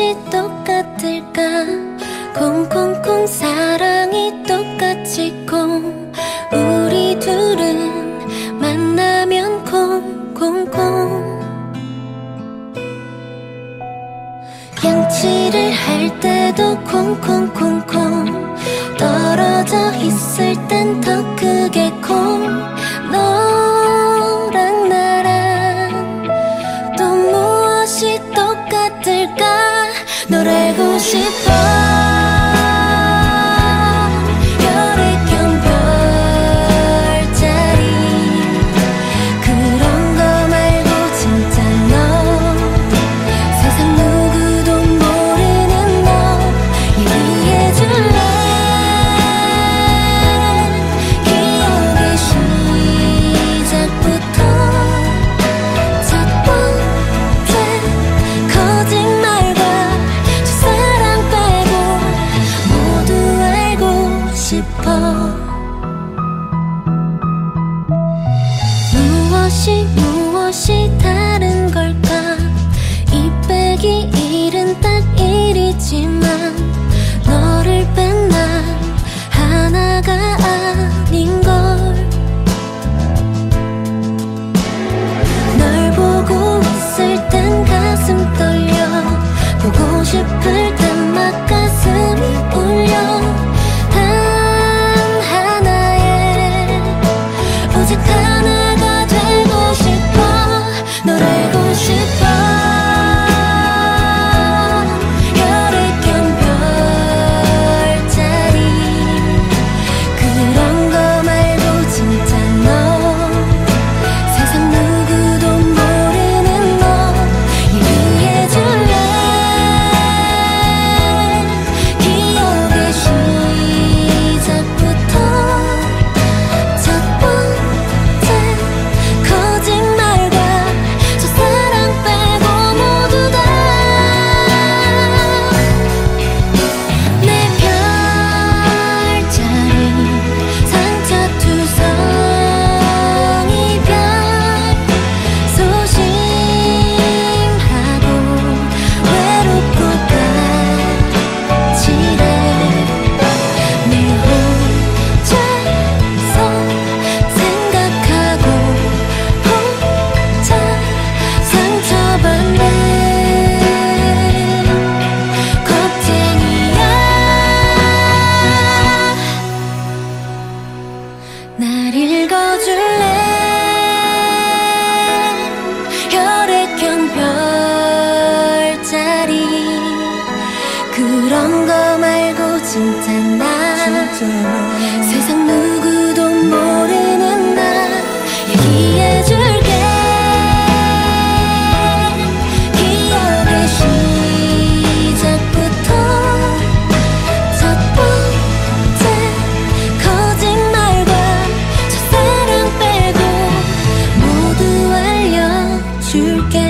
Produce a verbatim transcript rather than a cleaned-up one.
없이 똑같을까? 콩콩콩 사랑이 똑같이 콩. 우리 둘은 만나면 콩콩콩. 양치를 할 때도 콩콩콩콩. 떨어져 있을 땐 더 크게 콩. 너랑 나랑 또 무엇이 똑같을까? 널 알고 싶어. 무엇이 무엇이 다른 걸까? 이 빼기 일은 딱 일이지만 너를 뺀 난 하나가 아닌걸. 널 보고 있을 땐 가슴 떨려. 보고 싶을 땐 막 가슴이 울려. 그런 거 말고 진짜 나, 진짜 나. 세상 누구도 모르는 나 얘기해줄게. 기억의 시작부터 첫 번째 거짓말과 첫사랑 빼고 모두 알려줄게.